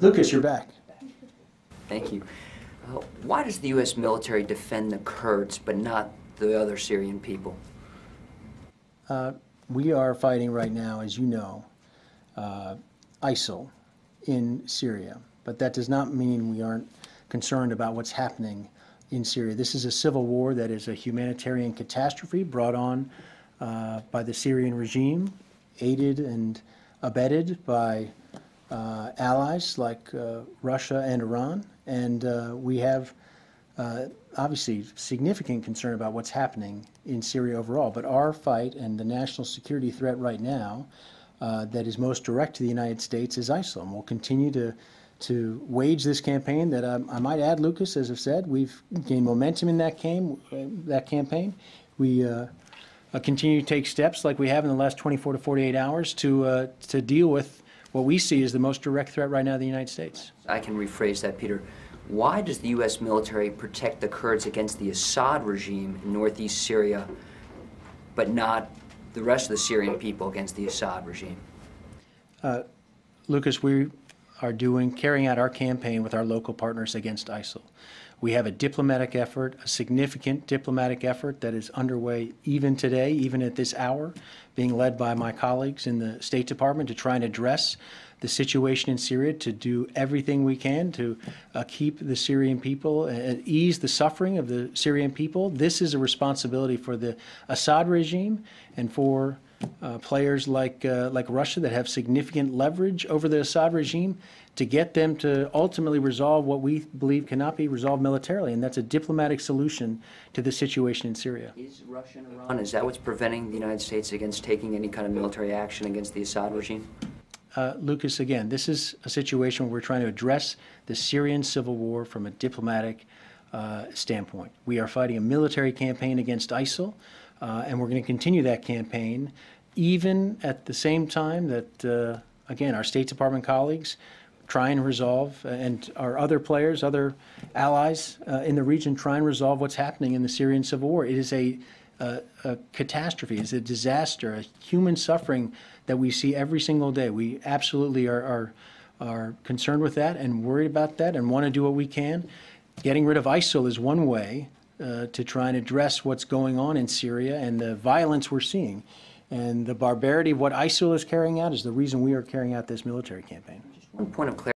Lucas, you're back. Thank you. Why does the U.S. military defend the Kurds but not the other Syrian people? We are fighting right now, as you know, ISIL in Syria. But that does not mean we aren't concerned about what's happening in Syria. This is a civil war that is a humanitarian catastrophe brought on by the Syrian regime, aided and abetted by allies like Russia and Iran. And we have obviously significant concern about what's happening in Syria overall. But our fight and the national security threat right now that is most direct to the United States is ISIL. And we'll continue to wage this campaign that I might add, Lucas, as I've said, we've gained momentum in that campaign. We continue to take steps like we have in the last 24 to 48 hours to deal with what we see is the most direct threat right now to the United States. I can rephrase that, Peter. Why does the U.S. military protect the Kurds against the Assad regime in northeast Syria, but not the rest of the Syrian people against the Assad regime? Lucas, we are carrying out our campaign with our local partners against ISIL. We have a diplomatic effort, a significant diplomatic effort that is underway even today, even at this hour, being led by my colleagues in the State Department to try and address the situation in Syria, to do everything we can to keep the Syrian people and ease the suffering of the Syrian people. This is a responsibility for the Assad regime and for players like Russia that have significant leverage over the Assad regime to get them to ultimately resolve what we believe cannot be resolved militarily, and that's a diplomatic solution to the situation in Syria. Is Russia and Iran, is that what's preventing the United States against taking any kind of military action against the Assad regime? Lucas, again, this is a situation where we're trying to address the Syrian civil war from a diplomatic standpoint. We are fighting a military campaign against ISIL, and we're going to continue that campaign, even at the same time that, again, our State Department colleagues try and resolve, and our other players, other allies in the region, try and resolve what's happening in the Syrian civil war. It is a catastrophe. It's a disaster, a human suffering that we see every single day. We absolutely are concerned with that and worried about that and want to do what we can. Getting rid of ISIL is one way to try and address what's going on in Syria and the violence we're seeing. And the barbarity of what ISIL is carrying out is the reason we are carrying out this military campaign. One point of clarity.